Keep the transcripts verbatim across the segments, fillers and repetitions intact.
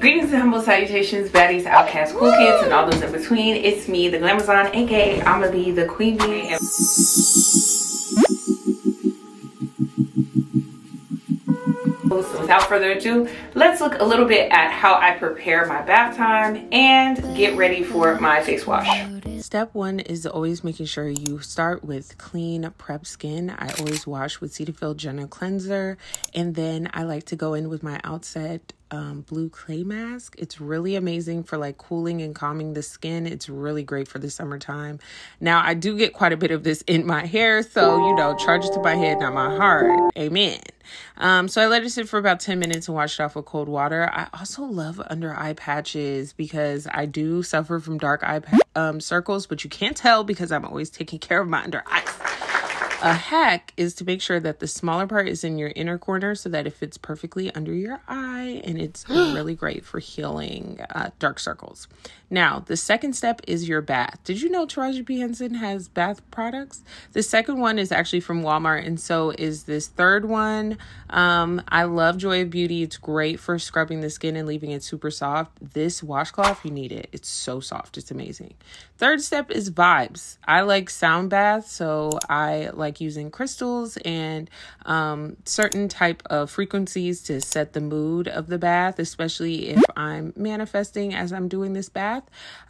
Greetings and humble salutations, baddies, outcasts, cool kids, and all those in between. It's me, the Glamazon, aka I'ma be the Queen Bee. And so without further ado, let's look a little bit at how I prepare my bath time and get ready for my face wash. Step one is always making sure you start with clean prep skin. I always wash with Cetaphil Jenna Cleanser, and then I like to go in with my Outset um, Blue Clay Mask. It's really amazing for like cooling and calming the skin. It's really great for the summertime. Now, I do get quite a bit of this in my hair, so, you know, charge it to my head, not my heart. Amen. Um, so I let it sit for about ten minutes and washed it off with cold water. I also love under eye patches because I do suffer from dark eye um, circles, but you can't tell because I'm always taking care of my under eyes. A hack is to make sure that the smaller part is in your inner corner so that it fits perfectly under your eye, and it's really great for healing uh, dark circles. Now, the second step is your bath. Did you know Taraji P. Henson has bath products? The second one is actually from Walmart, and so is this third one. Um, I love Joy of Beauty. It's great for scrubbing the skin and leaving it super soft. This washcloth, you need it. It's so soft. It's amazing. Third step is vibes. I like sound baths, so I like Like using crystals and um, certain type of frequencies to set the mood of the bath, especially if I'm manifesting as I'm doing this bath.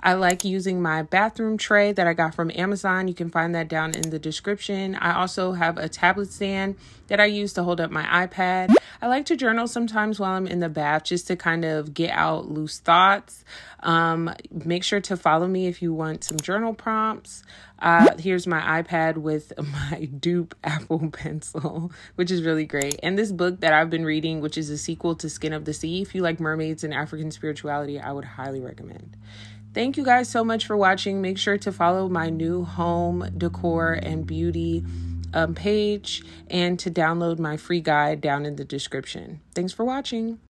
I like using my bathroom tray that I got from Amazon. You can find that down in the description. I also have a tablet stand that I use to hold up my iPad. I like to journal sometimes while I'm in the bath just to kind of get out loose thoughts. Um, make sure to follow me if you want some journal prompts. Uh, here's my iPad with my dupe Apple Pencil, which is really great. And this book that I've been reading, which is a sequel to Skin of the Sea. If you like mermaids and African spirituality, I would highly recommend. Thank you guys so much for watching. Make sure to follow my new home decor and beauty um, page and to download my free guide down in the description. Thanks for watching.